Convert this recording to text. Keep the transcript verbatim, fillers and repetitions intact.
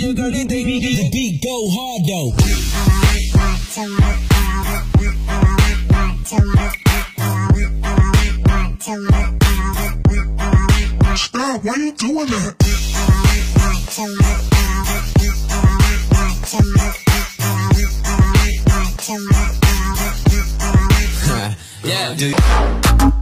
you got it, they beat the beat go hard though. Stop, why you doing that? Yeah, dude.